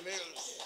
Take it.